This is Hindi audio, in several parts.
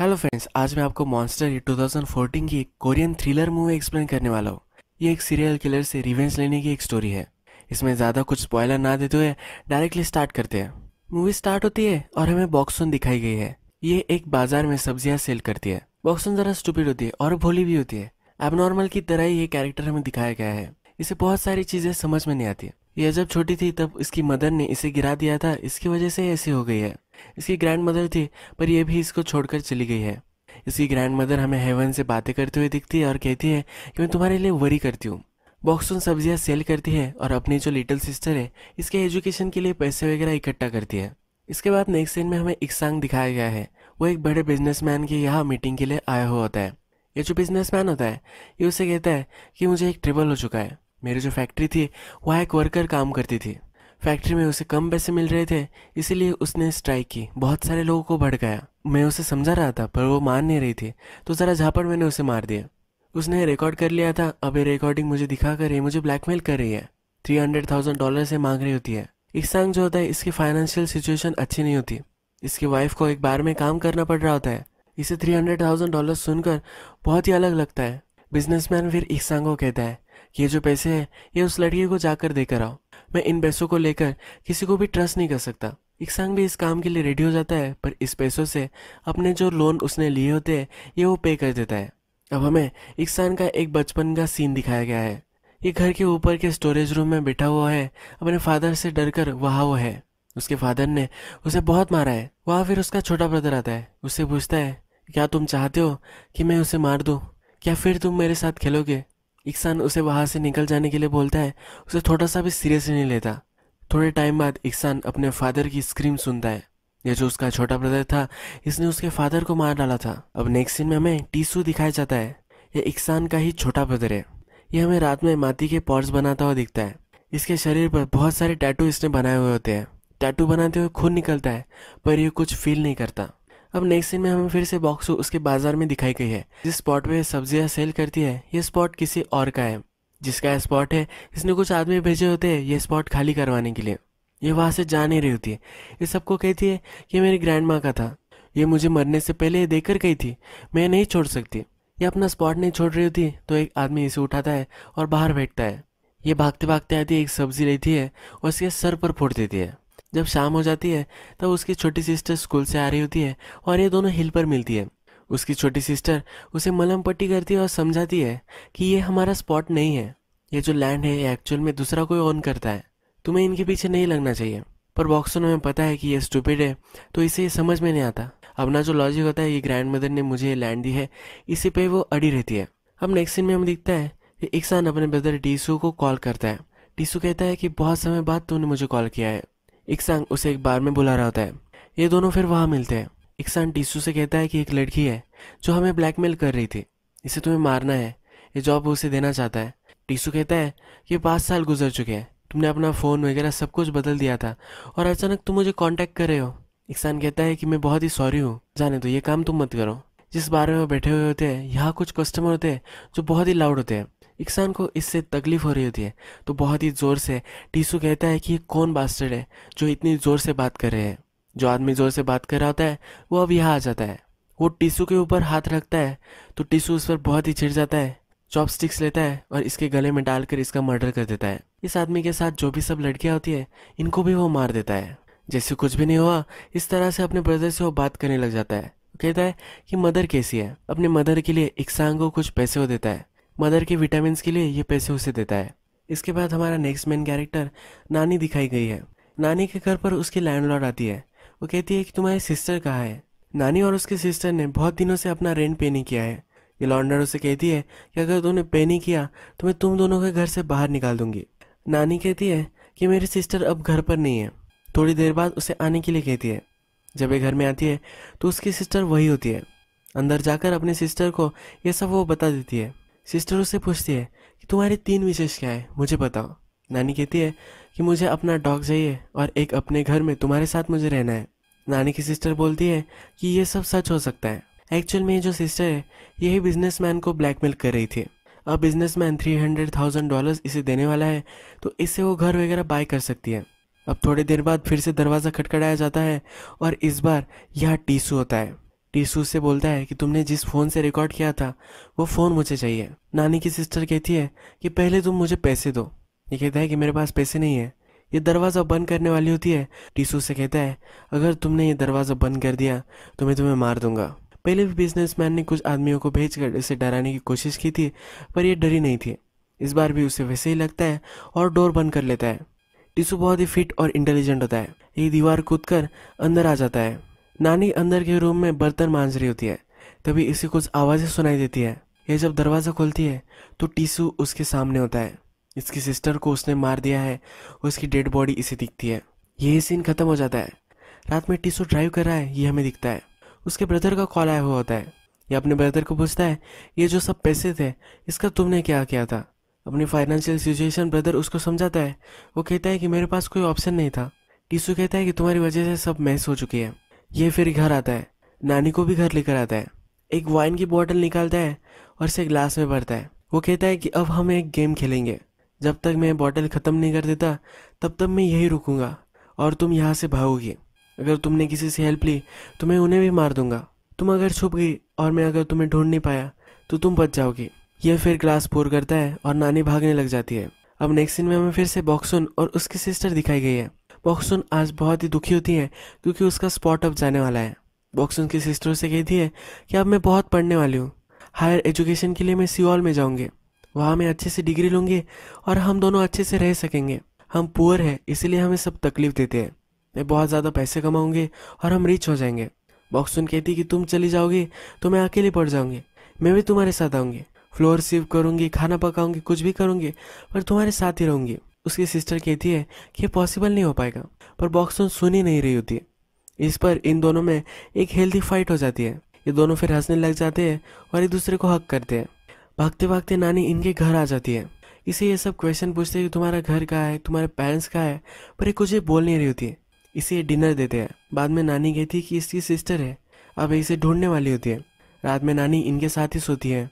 हेलो फ्रेंड्स, आज मैं आपको मॉन्स्टर 2014 की एक कोरियन थ्रिलर मूवी एक्सप्लेन करने वाला हूँ। ये एक सीरियल किलर से रिवेंज लेने की एक स्टोरी है। इसमें ज़्यादा कुछ स्पॉइलर ना देते हुए डायरेक्टली स्टार्ट करते हैं। मूवी स्टार्ट होती है और हमें बॉक्सुन दिखाई गई है। ये एक बाजार में सब्जियाँ सेल करती है। बॉक्सुन ज़रा स्टूपिड होती है और भोली भी होती है। एबनॉर्मल की तरह ये कैरेक्टर हमें दिखाया गया है। इसे बहुत सारी चीज़ें समझ में नहीं आती। यह जब छोटी थी तब इसकी मदर ने इसे गिरा दिया था, इसकी वजह से ऐसी हो गई है। इसकी ग्रैंड मदर थी पर यह भी इसको छोड़कर चली गई है। इसकी ग्रैंड मदर हमें हेवन से बातें करते हुए दिखती है और कहती है कि मैं तुम्हारे लिए वरी करती हूँ। बॉक्सुन सब्जियाँ सेल करती है और अपनी जो लिटिल सिस्टर है इसके एजुकेशन के लिए पैसे वगैरह इकट्ठा करती है। इसके बाद नेक्स्ट सीन में हमें इक्सांग दिखाया गया है। वो एक बड़े बिजनेसमैन के यहाँ मीटिंग के लिए आया हुआ होता है। ये जो बिजनेसमैन होता है ये उसे कहता है कि मुझे एक ट्रबल हो चुका है। मेरी जो फैक्ट्री थी वहाँ एक वर्कर काम करती थी। फैक्ट्री में उसे कम पैसे मिल रहे थे, इसीलिए उसने स्ट्राइक की। बहुत सारे लोगों को भड़काया। मैं उसे समझा रहा था पर वो मान नहीं रही थी, तो ज़रा झापड़ मैंने उसे मार दिया। उसने रिकॉर्ड कर लिया था। अब ये रिकॉर्डिंग मुझे दिखाकर ये मुझे ब्लैकमेल कर रही है। $300,000 से मांग रही होती है। इक्सांग जो होता है इसकी फाइनेंशियल सिचुएशन अच्छी नहीं होती। इसकी वाइफ को एक बार में काम करना पड़ रहा होता है। इसे $300,000 सुनकर बहुत ही अलग लगता है। बिजनेसमैन फिर इक्सांग को कहता है कि ये जो पैसे हैं ये उस लड़की को जाकर देकर आओ। मैं इन पैसों को लेकर किसी को भी ट्रस्ट नहीं कर सकता। इक्सांग भी इस काम के लिए रेडी हो जाता है, पर इस पैसों से अपने जो लोन उसने लिए होते हैं ये वो पे कर देता है। अब हमें इक्सान का एक बचपन का सीन दिखाया गया है। ये घर के ऊपर के स्टोरेज रूम में बैठा हुआ है। अपने फादर से डर कर वहाँ वो है। उसके फादर ने उसे बहुत मारा है। वहाँ फिर उसका छोटा ब्रदर आता है। उससे पूछता है, क्या तुम चाहते हो कि मैं उसे मार दूँ? क्या फिर तुम मेरे साथ खेलोगे? इक्सान उसे वहाँ से निकल जाने के लिए बोलता है। उसे थोड़ा सा भी सीरियसली नहीं लेता। थोड़े टाइम बाद इक्सान अपने फादर की स्क्रीम सुनता है। यह जो उसका छोटा ब्रदर था इसने उसके फादर को मार डाला था। अब नेक्स्ट सीन में हमें टीसू दिखाया जाता है। यह इक्सान का ही छोटा ब्रदर है। यह हमें रात में माटी के पॉट्स बनाता हुआ दिखता है। इसके शरीर पर बहुत सारे टैटू इसने बनाए हुए होते हैं। टैटू बनाते हुए खून निकलता है पर यह कुछ फील नहीं करता। अब नेक्स्ट सीन में हमें फिर से बॉक्सू उसके बाजार में दिखाई गई है। जिस स्पॉट पे सब्जियां सेल करती है ये स्पॉट किसी और का है। जिसका यह स्पॉट है इसने कुछ आदमी भेजे होते हैं ये स्पॉट खाली करवाने के लिए। ये वहाँ से जा नहीं रही होती है। ये सबको कहती है कि मेरी ग्रैंड माँ का था, ये मुझे मरने से पहले देकर गई थी, मैं नहीं छोड़ सकती। ये अपना स्पॉट नहीं छोड़ रही होती तो एक आदमी इसे उठाता है और बाहर बैठता है। ये भागते भागते आती है, एक सब्जी लेती है और उसके सर पर फोड़ देती है। जब शाम हो जाती है तब उसकी छोटी सिस्टर स्कूल से आ रही होती है और ये दोनों हिल पर मिलती है। उसकी छोटी सिस्टर उसे मलहम पट्टी करती है और समझाती है कि ये हमारा स्पॉट नहीं है। ये जो लैंड है ये एक्चुअल में दूसरा कोई ओन करता है, तुम्हें इनके पीछे नहीं लगना चाहिए। पर बॉक्सुन में पता है कि ये स्टूपिड है तो इसे ये समझ में नहीं आता। अपना जो लॉजिक होता है ये ग्रैंड मदर ने मुझे ये लैंड दी है, इसी पे वो अड़ी रहती है। अब नेक्स्ट सीन में हमें दिखता है कि इक्सान अपने ब्रदर टीसू को कॉल करता है। टीसू कहता है कि बहुत समय बाद तूने मुझे कॉल किया है। इक्सान उसे एक बार में बुला रहा होता है। ये दोनों फिर वहाँ मिलते हैं। इक्सान टीसू से कहता है कि एक लड़की है जो हमें ब्लैकमेल कर रही थी, इसे तुम्हें मारना है। ये जॉब उसे देना चाहता है। टीसू कहता है कि 5 साल गुजर चुके हैं, तुमने अपना फ़ोन वगैरह सब कुछ बदल दिया था और अचानक तुम मुझे कॉन्टैक्ट कर रहे हो। इक्सान कहता है कि मैं बहुत ही सॉरी हूँ, जाने दो, ये काम तुम मत करो। जिस बार में वो बैठे हुए होते हैं यहाँ कुछ कस्टमर होते हैं जो बहुत ही लाउड होते हैं। इक्सान को इससे तकलीफ हो रही होती है तो बहुत ही ज़ोर से टीसू कहता है कि ये कौन बास्टर्ड है जो इतनी ज़ोर से बात कर रहे हैं। जो आदमी ज़ोर से बात कर रहा होता है वो अब यहाँ आ जाता है। वो टीसू के ऊपर हाथ रखता है तो टीसू उस पर बहुत ही चिढ़ जाता है। चॉपस्टिक्स लेता है और इसके गले में डालकर इसका मर्डर कर देता है। इस आदमी के साथ जो भी सब लड़कियाँ होती है इनको भी वो मार देता है। जैसे कुछ भी नहीं हुआ इस तरह से अपने ब्रदर से वो बात करने लग जाता है। कहता है कि मदर कैसी है। अपने मदर के लिए इक्सान को कुछ पैसे वो देता है। मदर के विटामिन के लिए ये पैसे उसे देता है। इसके बाद हमारा नेक्स्ट मेन कैरेक्टर नानी दिखाई गई है। नानी के घर पर उसकी लैंडलॉर्ड आती है। वो कहती है कि तुम्हारी सिस्टर कहाँ है। नानी और उसकी सिस्टर ने बहुत दिनों से अपना रेंट पे नहीं किया है। ये लॉन्डर उसे कहती है कि अगर तुमने पे नहीं किया तो मैं तुम दोनों के घर से बाहर निकाल दूंगी। नानी कहती है कि मेरी सिस्टर अब घर पर नहीं है। थोड़ी देर बाद उसे आने के लिए कहती है। जब ये घर में आती है तो उसकी सिस्टर वही होती है। अंदर जाकर अपने सिस्टर को ये सब वो बता देती है। सिस्टर उससे पूछती है कि तुम्हारी 3 विशेष क्या है, मुझे बताओ। नानी कहती है कि मुझे अपना डॉग चाहिए और एक अपने घर में तुम्हारे साथ मुझे रहना है। नानी की सिस्टर बोलती है कि ये सब सच हो सकता है। एक्चुअल में ये जो सिस्टर है यही बिजनेसमैन को ब्लैकमेल कर रही थी। अब बिजनेसमैन $300,000 इसे देने वाला है तो इससे वो घर वगैरह बाय कर सकती है। अब थोड़ी देर बाद फिर से दरवाज़ा खटखटाया जाता है और इस बार यह टीसू होता है। टीसू से बोलता है कि तुमने जिस फ़ोन से रिकॉर्ड किया था वो फ़ोन मुझे चाहिए। नानी की सिस्टर कहती है कि पहले तुम मुझे पैसे दो। ये कहता है कि मेरे पास पैसे नहीं है। ये दरवाज़ा बंद करने वाली होती है। टीसू से कहता है अगर तुमने ये दरवाज़ा बंद कर दिया तो मैं तुम्हें मार दूंगा। पहले भी बिजनेसमैन ने कुछ आदमियों को भेजकर इसे डराने की कोशिश की थी, पर यह डरी नहीं थी। इस बार भी उसे वैसे ही लगता है और डोर बंद कर लेता है। टीसू बहुत ही फिट और इंटेलिजेंट होता है। ये दीवार कूदकर अंदर आ जाता है। नानी अंदर के रूम में बर्तन मांझ रही होती है, तभी इसे कुछ आवाज़ें सुनाई देती है। यह जब दरवाज़ा खोलती है तो टीसू उसके सामने होता है। इसकी सिस्टर को उसने मार दिया है, उसकी डेड बॉडी इसे दिखती है। यही सीन खत्म हो जाता है। रात में टीसू ड्राइव कर रहा है, ये हमें दिखता है। उसके ब्रदर का कॉल आया हुआ होता है। ये अपने ब्रदर को पूछता है ये जो सब पैसे थे इसका तुमने क्या किया था। अपनी फाइनेंशियल सिचुएशन ब्रदर उसको समझाता है। वो कहता है कि मेरे पास कोई ऑप्शन नहीं था। टीसू कहता है कि तुम्हारी वजह से सब मैस हो चुकी है। ये फिर घर आता है। नानी को भी घर लेकर आता है। एक वाइन की बोतल निकालता है और इसे ग्लास में भरता है। वो कहता है कि अब हम एक गेम खेलेंगे, जब तक मैं बोतल ख़त्म नहीं कर देता तब तक मैं यही रुकूंगा और तुम यहाँ से भागोगी। अगर तुमने किसी से हेल्प ली तो मैं उन्हें भी मार दूंगा। तुम अगर छुप गई और मैं अगर तुम्हें ढूंढ नहीं पाया तो तुम बच जाओगी। यह फिर ग्लास पूर करता है और नानी भागने लग जाती है। अब नेक्स्ट सीन में हमें फिर से बॉक्सुन और उसकी सिस्टर दिखाई गई है। बॉक्सुन आज बहुत ही दुखी होती है क्योंकि उसका स्पॉट अब जाने वाला है। बॉक्सुन की सिस्टर से कहती है कि अब मैं बहुत पढ़ने वाली हूँ, हायर एजुकेशन के लिए मैं सियोल में जाऊँगी, वहाँ मैं अच्छे से डिग्री लूँगी और हम दोनों अच्छे से रह सकेंगे। हम पुअर हैं इसीलिए हमें सब तकलीफ देते हैं। मैं बहुत ज़्यादा पैसे कमाऊँगी और हम रिच हो जाएंगे। बॉक्सुन कहती कि तुम चली जाओगी तो मैं अकेली पड़ जाऊँगी, मैं भी तुम्हारे साथ आऊँगी, फ्लोर सीव करूँगी, खाना पकाऊँगी, कुछ भी करूँगी पर तुम्हारे साथ ही रहूँगी। उसकी सिस्टर कहती है कि ये पॉसिबल नहीं हो पाएगा, पर बॉक्सुन सुन ही नहीं रही होती। इस पर इन दोनों में एक हेल्दी फाइट हो जाती है। ये दोनों फिर हंसने लग जाते हैं और एक दूसरे को हक करते हैं। भागते भागते नानी इनके घर आ जाती है। इसे ये सब क्वेश्चन पूछते हैं कि तुम्हारा घर कहाँ है, तुम्हारे पेरेंट्स कहाँ है, पर ये कुछ बोल नहीं रही होती है। इसे डिनर देते हैं। बाद में नानी कहती है कि इसकी सिस्टर है, अब इसे ढूंढने वाली होती है। रात में नानी इनके साथ ही सोती है।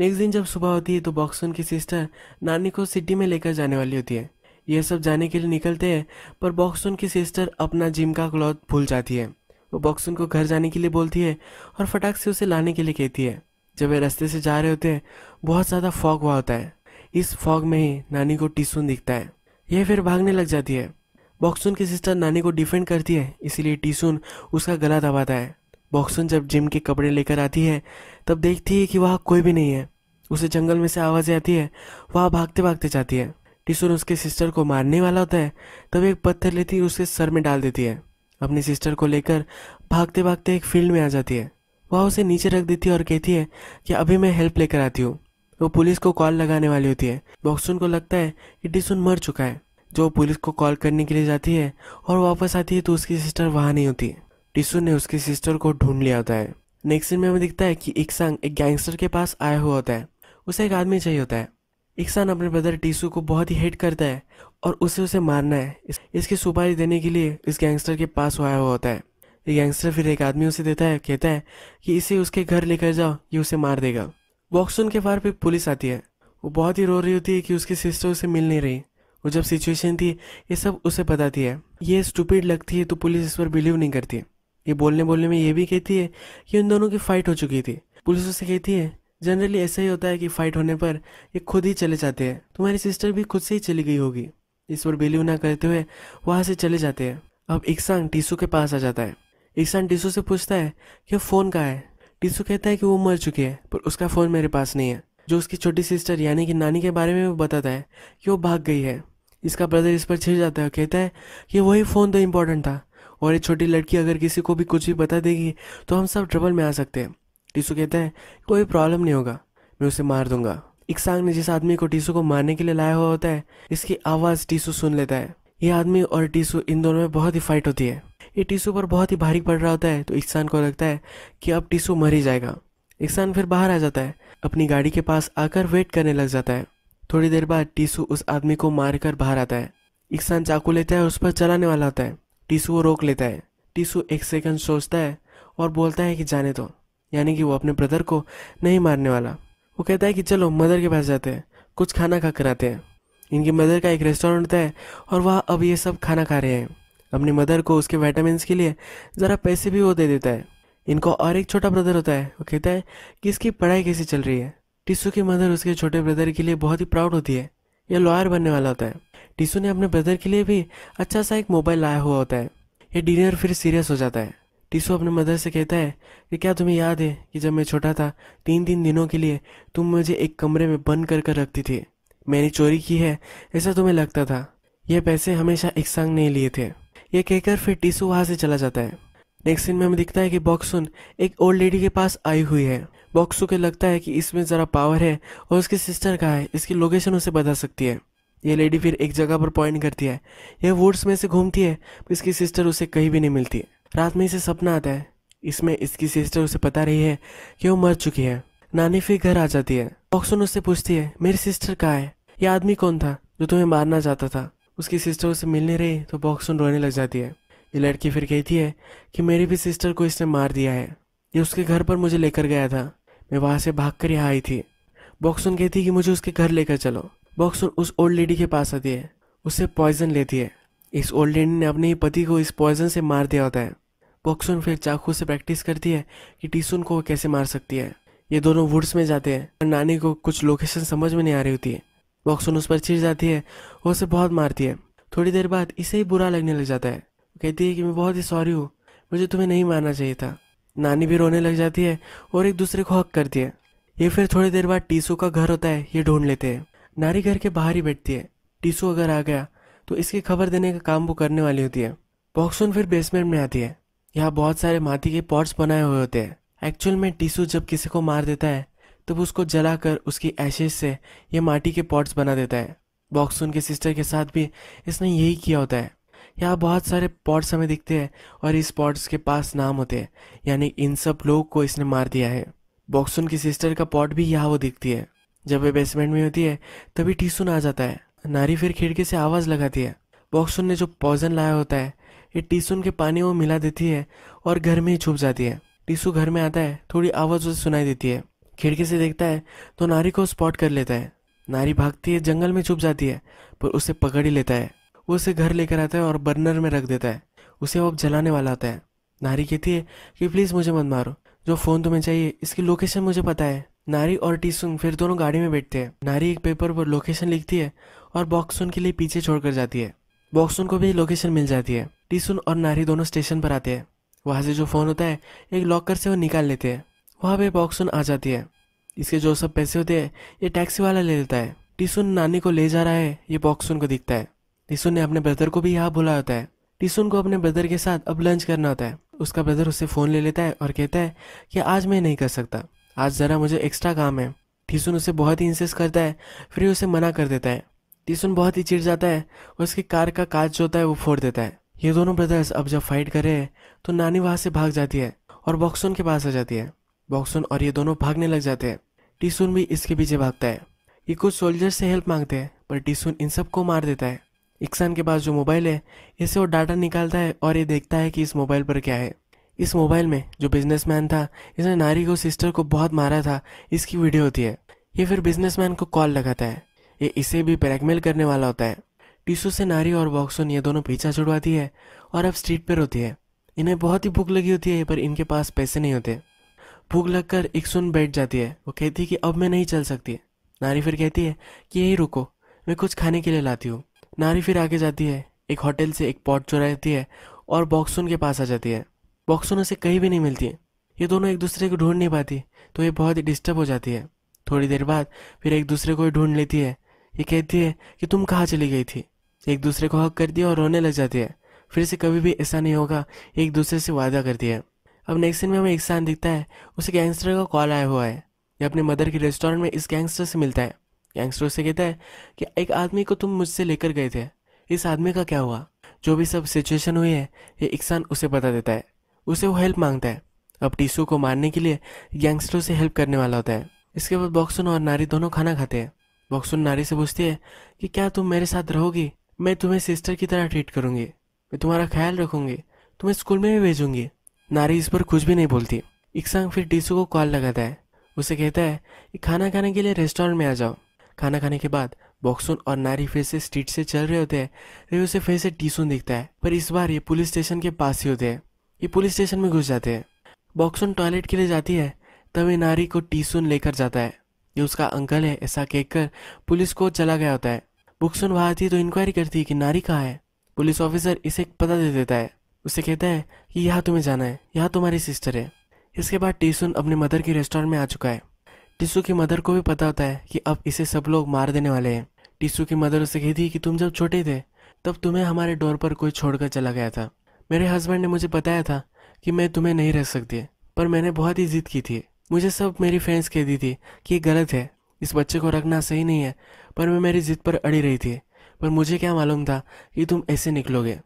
नेक्स्ट दिन जब सुबह होती है तो बॉक्सुन की सिस्टर नानी को सिटी में लेकर जाने वाली होती है। ये सब जाने के लिए निकलते हैं, पर बॉक्सुन की सिस्टर अपना जिम का क्लॉथ भूल जाती है। वो बॉक्सुन को घर जाने के लिए बोलती है और फटाक से उसे लाने के लिए कहती है। जब वे रास्ते से जा रहे होते हैं बहुत ज़्यादा फॉग हुआ होता है। इस फॉग में ही नानी को टीसुन दिखता है। यह फिर भागने लग जाती है। बॉक्सुन की सिस्टर नानी को डिफेंड करती है, इसीलिए टीसुन उसका गला दबाता है। बॉक्सुन जब जिम के कपड़े लेकर आती है तब देखती है कि वहाँ कोई भी नहीं है। उसे जंगल में से आवाज़ें आती है। वहाँ भागते भागते जाती है। टीसुन उसके सिस्टर को मारने वाला होता है, तब एक पत्थर लेती है, उसके सर में डाल देती है। अपनी सिस्टर को लेकर भागते भागते एक फील्ड में आ जाती है। वह उसे नीचे रख देती है और कहती है कि अभी मैं हेल्प लेकर आती हूँ। वो पुलिस को कॉल लगाने वाली होती है। बॉक्सुन को लगता है कि टीसुन मर चुका है। जो पुलिस को कॉल करने के लिए जाती है और वापस आती है तो उसकी सिस्टर वहाँ नहीं होती। टीसुन ने उसकी सिस्टर को ढूंढ लिया होता है। नेक्स्ट सीन में हमें दिखता है कि इक्सान एक गैंगस्टर के पास आया हुआ होता है। उसे एक आदमी चाहिए होता है। इक्सान अपने ब्रदर टीसू को बहुत ही हेट करता है और उसे मारना है। इसकी सुपारी देने के लिए इस गैंगस्टर के पास आया हुआ होता है। ये गैंगस्टर फिर एक आदमी उसे देता है, कहता है कि इसे उसके घर लेकर जाओ, ये उसे मार देगा। बॉक्सुन के फार पे पुलिस आती है। वो बहुत ही रो रही होती है कि उसकी सिस्टर उसे मिल नहीं रही। वो जब सिचुएशन थी ये सब उसे बताती है। ये स्टूपिड लगती है तो पुलिस इस पर बिलीव नहीं करती। ये बोलने में ये भी कहती है कि उन दोनों की फ़ाइट हो चुकी थी। पुलिस उसे कहती है जनरली ऐसा ही होता है कि फ़ाइट होने पर ये खुद ही चले जाते हैं, तुम्हारी सिस्टर भी खुद से ही चली गई होगी। इस पर बिलीव ना करते हुए वहाँ से चले जाते हैं। अब इक्सान टीसू के पास आ जाता है। इक्सान टीसू से पूछता है कि फ़ोन कहाँ है। टीसू कहता है कि वो मर चुकी है, पर उसका फ़ोन मेरे पास नहीं है। जो उसकी छोटी सिस्टर यानी कि नानी के बारे में वो बताता है कि वो भाग गई है। इसका ब्रदर इस पर छिड़ जाता है और कहता है कि वही फ़ोन तो इम्पोर्टेंट था और ये छोटी लड़की अगर किसी को भी कुछ भी बता देगी तो हम सब ट्रबल में आ सकते हैं। टीसू कहता है कोई प्रॉब्लम नहीं होगा, मैं उसे मार दूंगा। इक्सान ने जिस आदमी को टीसू को मारने के लिए लाया हुआ होता है इसकी आवाज़ टीसू सुन लेता है। ये आदमी और टीसू इन दोनों में बहुत ही फाइट होती है। ये टीसू पर बहुत ही भारी पड़ रहा होता है तो इक्सान को लगता है कि अब टीसू मर ही जाएगा। इक्सान फिर बाहर आ जाता है, अपनी गाड़ी के पास आकर वेट करने लग जाता है। थोड़ी देर बाद टीसू उस आदमी को मारकर बाहर आता है। इक्सान चाकू लेता है और उस पर चलाने वाला होता है। टीसू वो रोक लेता है। टीसू एक सेकंड सोचता है और बोलता है कि जाने दो, यानी कि वो अपने ब्रदर को नहीं मारने वाला। वो कहता है कि चलो मदर के पास जाते हैं, कुछ खाना खा कर आते हैं। इनकी मदर का एक रेस्टोरेंट होता है और वहाँ अब ये सब खाना खा रहे हैं। अपनी मदर को उसके विटामिन के लिए ज़रा पैसे भी वो दे देता है। इनको और एक छोटा ब्रदर होता है। वो कहता है कि इसकी पढ़ाई कैसी चल रही है। टिसू की मदर उसके छोटे ब्रदर के लिए बहुत ही प्राउड होती है। यह लॉयर बनने वाला होता है। टिसू ने अपने ब्रदर के लिए भी अच्छा सा एक मोबाइल लाया हुआ होता है। यह डिनर फिर सीरियस हो जाता है। टिसू अपने मदर से कहता है कि क्या तुम्हें याद है कि जब मैं छोटा था तीन दिनों के लिए तुम मुझे एक कमरे में बंद कर कर रखती थी। मैंने चोरी की है ऐसा तुम्हें लगता था। यह पैसे हमेशा इक्सांग ने लिए थे। यह कहकर फिर टिसू वहाँ से चला जाता है। नेक्स्ट सीन में हमें दिखता है कि बॉक्सुन एक ओल्ड लेडी के पास आई हुई है। बॉक्सू को लगता है कि इसमें ज़रा पावर है और उसकी सिस्टर कहाँ है इसकी लोकेशन उसे बता सकती है। यह लेडी फिर एक जगह पर पॉइंट करती है। यह वुड्स में से घूमती है। इसकी सिस्टर उसे कहीं भी नहीं मिलती। रात में इसे सपना आता है। इसमें इसकी सिस्टर उसे बता रही है कि वो मर चुकी है। नानी फिर घर आ जाती है। बॉक्सुन उससे पूछती है मेरी सिस्टर कहाँ है। यह आदमी कौन था जो तुम्हें मारना चाहता था। उसकी सिस्टर उसे मिल नहीं रही तो बॉक्सुन रोने लग जाती है। ये लड़की फिर कहती है कि मेरी भी सिस्टर को इसने मार दिया है। ये उसके घर पर मुझे लेकर गया था। मैं वहाँ से भागकर यहाँ आई थी। बॉक्सुन कहती है कि मुझे उसके घर लेकर चलो। बॉक्सुन उस ओल्ड लेडी के पास आती है। उससे पॉइजन लेती है। इस ओल्ड लेडी ने अपने ही पति को इस पॉइजन से मार दिया होता है। बॉक्सुन फिर चाकू से प्रैक्टिस करती है कि टिसुन को कैसे मार सकती है। ये दोनों वुड्स में जाते हैं और नानी को कुछ लोकेशन समझ में नहीं आ रही होती है। बॉक्सुन उस पर चिढ़ जाती है और उसे बहुत मारती है। थोड़ी देर बाद इसे ही बुरा लगने लग जाता है। कहती है कि मैं बहुत ही सॉरी हूँ, मुझे तुम्हें नहीं मारना चाहिए था। नानी भी रोने लग जाती है और एक दूसरे को हक करती है। ये फिर थोड़ी देर बाद टिसू का घर होता है। ये ढूंढ लेते हैं। नानी घर के बाहर ही बैठती है। टिसू अगर आ गया तो इसकी खबर देने का काम वो करने वाली होती है। बॉक्सुन फिर बेसमेंट में आती है। यहाँ बहुत सारे माटी के पॉट्स बनाए हुए होते हैं। एक्चुअल में टिसू जब किसी को मार देता है तब उसको जलाकर उसकी एशेज से यह माटी के पॉट्स बना देता है। बॉक्सुन के सिस्टर के साथ भी इसने यही किया होता है। यहाँ बहुत सारे पॉट्स हमें दिखते हैं और इस पॉट्स के पास नाम होते हैं, यानी इन सब लोग को इसने मार दिया है। बॉक्सुन की सिस्टर का पॉट भी यहाँ वो दिखती है। जब वे बेसमेंट में होती है तभी टिसुन आ जाता है। नारी फिर खिड़की से आवाज़ लगाती है। बॉक्सुन ने जो पॉइजन लाया होता है ये टिसुन के पानी वो मिला देती है और घर में ही छुप जाती है। टिसू घर में आता है। थोड़ी आवाज़ उसे सुनाई देती है। खिड़की से देखता है तो नारी को स्पॉट कर लेता है। नारी भागती है, जंगल में छुप जाती है, पर उसे पकड़ ही लेता है। वो उसे घर लेकर आता है और बर्नर में रख देता है। उसे अब जलाने वाला होता है। नारी कहती है कि प्लीज़ मुझे मत मारो, जो फ़ोन तुम्हें चाहिए इसकी लोकेशन मुझे पता है। नारी और टिसुन फिर दोनों गाड़ी में बैठते हैं। नारी एक पेपर पर लोकेशन लिखती है और बॉक्सुन के लिए पीछे छोड़कर जाती है। बॉक्सुन को भी लोकेशन मिल जाती है। टिसुन और नारी दोनों स्टेशन पर आते हैं। वहाँ से जो फ़ोन होता है एक लॉकर से वो निकाल लेते हैं। वहाँ पर बॉक्सुन आ जाती है। इसके जो सब पैसे होते हैं ये टैक्सी वाला ले लेता है। टिसुन नानी को ले जा रहा है। ये बॉक्सुन को दिखता है। टिसुन ने अपने ब्रदर को भी यहाँ बुलाया होता है। टिसुन को अपने ब्रदर के साथ अब लंच करना होता है। उसका ब्रदर उससे फ़ोन ले लेता है और कहता है कि आज मैं नहीं कर सकता, आज ज़रा मुझे एक्स्ट्रा काम है। टिसुन उसे बहुत ही इंसिस्ट करता है, फिर उसे मना कर देता है। टिसुन बहुत ही चिढ़ जाता है और उसकी कार का कांच जो होता है वो फोड़ देता है। ये दोनों ब्रदर्स अब जब फाइट कर रहे हैं तो नानी वहाँ से भाग जाती है और बॉक्सुन के पास आ जाती है। बॉक्सुन और ये दोनों भागने लग जाते हैं। टिसुन भी इसके पीछे भागता है। ये कुछ सोल्जर्स से हेल्प मांगते हैं, पर टिसुन इन सबको मार देता है। इक्सान के पास जो मोबाइल है इससे वो डाटा निकालता है और ये देखता है कि इस मोबाइल पर क्या है। इस मोबाइल में जो बिजनेसमैन था इसने नारी को सिस्टर को बहुत मारा था इसकी वीडियो होती है। ये फिर बिजनेसमैन को कॉल लगाता है। ये इसे भी ब्लैकमेल करने वाला होता है। टिसू से नारी और बॉक्सुन ये दोनों पीछा छुड़वाती है और अब स्ट्रीट पर होती है। इन्हें बहुत ही भूख लगी होती है, पर इनके पास पैसे नहीं होते। भूख लग कर इक्सान बैठ जाती है। वो कहती है कि अब मैं नहीं चल सकती। नारी फिर कहती है कि यही रुको, मैं कुछ खाने के लिए लाती हूँ। नारी फिर आगे जाती है। एक होटल से एक पॉट चुराती है और बॉक्सुन के पास आ जाती है। बॉक्सुन उसे कहीं भी नहीं मिलती है। ये दोनों एक दूसरे को ढूंढ नहीं पाती तो ये बहुत ही डिस्टर्ब हो जाती है। थोड़ी देर बाद फिर एक दूसरे को ढूंढ लेती है। ये कहती है कि तुम कहाँ चली गई थी। एक दूसरे को हक करती है और रोने लग जाती है। फिर से कभी भी ऐसा नहीं होगा, एक दूसरे से वादा करती है। अब नेक्स्ट सीन में हमें इक्सान दिखता है। उसे गैंगस्टर का कॉल आया हुआ है। ये अपने मदर के रेस्टोरेंट में इस गैंगस्टर से मिलता है। गैंगस्टर से कहता है कि एक आदमी को तुम मुझसे लेकर गए थे, इस आदमी का क्या हुआ। जो भी सब सिचुएशन हुई है ये इक्सान उसे बता देता है। उसे वो हेल्प मांगता है। अब टिसू को मारने के लिए गैंगस्टर से हेल्प करने वाला होता है। इसके बाद बॉक्सुन और नारी दोनों खाना खाते हैं। बॉक्सुन नारी से पूछती है कि क्या तुम मेरे साथ रहोगी। मैं तुम्हें सिस्टर की तरह ट्रीट करूँगी, मैं तुम्हारा ख्याल रखूँगी, तुम्हें स्कूल में भी भेजूँगी। नारी इस पर कुछ भी नहीं बोलती। इक्सान फिर टिसू को कॉल लगाता है। उसे कहता है कि खाना खाने के लिए रेस्टोरेंट में आ जाओ। खाना खाने के बाद बॉक्सुन और नारी फिर से स्ट्रीट से चल रहे होते हैं। फिर उसे फिर से टिसुन दिखता है, पर इस बार ये पुलिस स्टेशन के पास ही होते हैं। ये पुलिस स्टेशन में घुस जाते हैं। बॉक्सन टॉयलेट के लिए जाती है तभी नारी को टीसुन लेकर जाता है। ये उसका अंकल है ऐसा कहकर पुलिस को चला गया होता है। बॉक्सन वहाँ आती है तो इंक्वायरी करती है कि नारी कहाँ है। पुलिस ऑफिसर इसे पता दे देता है, उसे कहता है कि यहाँ तुम्हें जाना है, यहाँ तुम्हारी सिस्टर है। इसके बाद टीसुन अपने मदर के रेस्टोरेंट में आ चुका है। टीसु की मदर को भी पता होता है कि अब इसे सब लोग मार देने वाले हैं। टीसु की मदर उसे कहती है कि तुम जब छोटे थे तब तुम्हें हमारे डोर पर कोई छोड़कर चला गया था। मेरे हस्बैंड ने मुझे बताया था कि मैं तुम्हें नहीं रख सकती, पर मैंने बहुत ही जिद की थी। मुझे सब मेरी फ्रेंड्स कहती थी कि ये गलत है, इस बच्चे को रखना सही नहीं है, पर मैं मेरी जिद पर अड़ी रही थी। पर मुझे क्या मालूम था कि तुम ऐसे निकलोगे।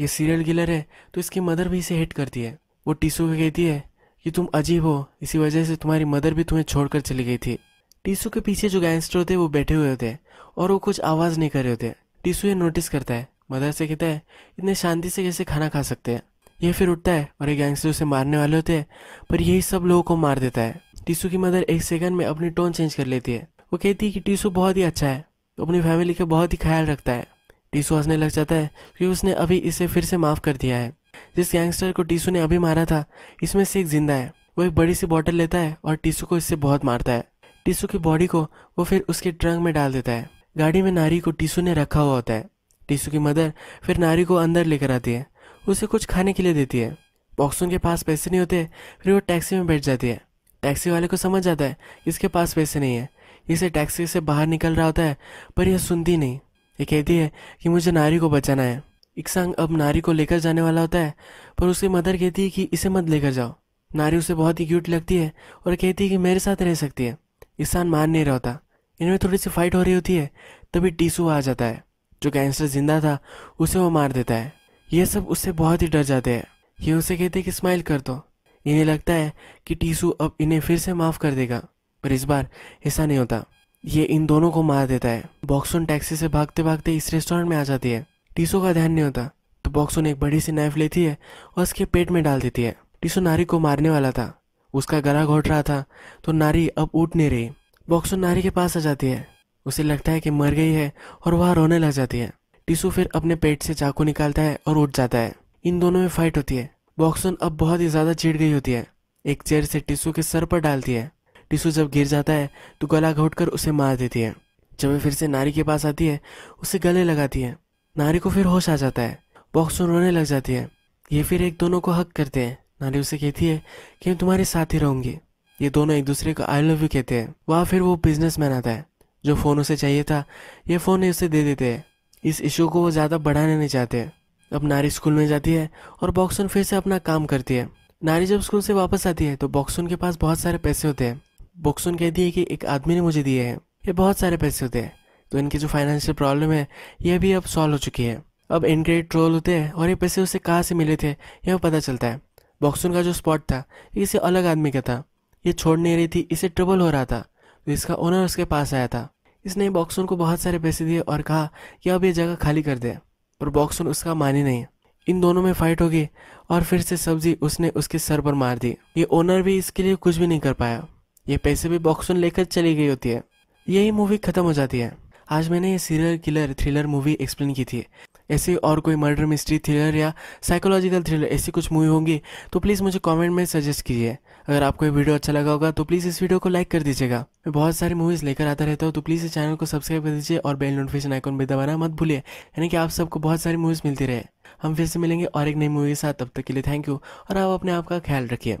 ये सीरियल किलर है तो इसकी मदर भी इसे हेट करती है। वो टीसु को कहती है कि तुम अजीब हो, इसी वजह से तुम्हारी मदर भी तुम्हें छोड़कर चली गई थी। टीसु के पीछे जो गैंगस्टर होते हैं वो बैठे हुए होते हैं और वो कुछ आवाज़ नहीं कर रहे होते। टीसु ये नोटिस करता है, मदर से कहता है इतने शांति से कैसे खाना खा सकते हैं। यह फिर उठता है और ये गैंगस्टर उसे मारने वाले होते हैं, पर यही सब लोगों को मार देता है। टीसु की मदर एक सेकंड में अपनी टोन चेंज कर लेती है। वो कहती है कि टीसु बहुत ही अच्छा है, अपनी फैमिली का बहुत ही ख्याल रखता है। टीसु हंसने लग जाता है क्योंकि उसने अभी इसे फिर से माफ़ कर दिया है। जिस गैंगस्टर को टीसु ने अभी मारा था इसमें से एक जिंदा है। वो एक बड़ी सी बॉटल लेता है और टीसु को इससे बहुत मारता है। टीसु की बॉडी को वो फिर उसके ट्रंक में डाल देता है। गाड़ी में नारी को टीसु ने रखा हुआ होता है। टीसु की मदर फिर नारी को अंदर लेकर आती है, उसे कुछ खाने के लिए देती है। बॉक्सन के पास पैसे नहीं होते, फिर वो टैक्सी में बैठ जाती है। टैक्सी वाले को समझ जाता है इसके पास पैसे नहीं है, इसे टैक्सी से बाहर निकल रहा होता है, पर यह सुनती नहीं। ये कहती है कि मुझे नारी को बचाना है। इक्सांग अब नारी को लेकर जाने वाला होता है, पर उसकी मदर कहती है कि इसे मत लेकर जाओ। नारी उसे बहुत ही क्यूट लगती है और कहती है कि मेरे साथ रह सकती है। इक्सान मान नहीं रहा होता। इनमें थोड़ी सी फाइट हो रही होती है, तभी टीसु आ जाता है। जो गैंगस्टर जिंदा था उसे वो मार देता है। ये सब उससे बहुत ही डर जाते हैं। ये उसे कहते हैं कि स्माइल कर दो। इन्हें लगता है कि टीसु अब इन्हें फिर से माफ़ कर देगा, पर इस बार ऐसा नहीं होता। ये इन दोनों को मार देता है। बॉक्सन टैक्सी से भागते भागते इस रेस्टोरेंट में आ जाती है। टीसु का ध्यान नहीं होता तो बॉक्सन एक बड़ी सी नाइफ लेती है और उसके पेट में डाल देती है। टीसु नारी को मारने वाला था, उसका गला घोट रहा था, तो नारी अब उठ नहीं रही। बॉक्सन नारी के पास आ जाती है, उसे लगता है कि मर गई है और वह रोने लग जाती है। टीसु फिर अपने पेट से चाकू निकालता है और उठ जाता है। इन दोनों में फाइट होती है। बॉक्सन अब बहुत ही ज़्यादा चिढ़ गई होती है, एक चेयर से टीसु के सर पर डालती है। टीसु जब गिर जाता है तो गला घोटकर उसे मार देती है। जब वह फिर से नारी के पास आती है उसे गले लगाती है। नारी को फिर होश आ जाता है। बॉक्सन रोने लग जाती है। ये फिर एक दोनों को हक करते हैं। नारी उसे कहती है कि हम तुम्हारे साथ ही रहूँगी। ये दोनों एक दूसरे को आई लव यू कहते हैं। वहाँ फिर वो बिजनेसमैन आता है। जो फ़ोन उसे चाहिए था ये फ़ोन उसे दे देते हैं। इस इशू को वो ज़्यादा बढ़ाने नहीं चाहते। अब नारी स्कूल में जाती है और बॉक्सन फिर से अपना काम करती है। नारी जब स्कूल से वापस आती है तो बॉक्सन के पास बहुत सारे पैसे होते हैं। बॉक्सन कहती है कि एक आदमी ने मुझे दिए हैं, ये बहुत सारे पैसे होते हैं, तो इनकी जो फाइनेंशियल प्रॉब्लम है यह भी अब सॉल्व हो चुकी है। अब इनक्रेडिट ट्रोल होते हैं और ये पैसे उसे कहाँ से मिले थे यह पता चलता है। बॉक्सन का जो स्पॉट था इसे अलग आदमी का था। ये छोड़ नहीं रही थी, इसे ट्रबल हो रहा था, तो इसका ओनर उसके पास आया था। इसने बॉक्सन को बहुत सारे पैसे दिए और कहा कि अब ये जगह खाली कर दे, पर बॉक्सन उसका मानी नहीं। इन दोनों में फाइट हो गई और फिर से सब्जी उसने उसके सर पर मार दी। ये ओनर भी इसके लिए कुछ भी नहीं कर पाया। ये पैसे भी बॉक्सन लेकर चली गई होती है। यही मूवी ख़त्म हो जाती है। आज मैंने ये serial killer thriller movie explain की थी। ऐसे और कोई मर्डर मिस्ट्री थ्रिलर या साइकोलॉजिकल थ्रिलर ऐसी कुछ मूवी होंगी तो प्लीज़ मुझे कमेंट में सजेस्ट कीजिए। अगर आपको ये वीडियो अच्छा लगा होगा तो प्लीज़ इस वीडियो को लाइक कर दीजिएगा। मैं बहुत सारी मूवीज़ लेकर आता रहता हूँ, तो प्लीज़ इस चैनल को सब्सक्राइब कर दीजिए और बेल नोटिफिकेशन आइकॉन भी दबाना मत भूलिए, यानी कि आप सबको बहुत सारी मूवीज़ मिलती रहे। हम फिर से मिलेंगे और एक नई मूवी के साथ। तब तक के लिए थैंक यू और आप अपने आप का ख्याल रखिए।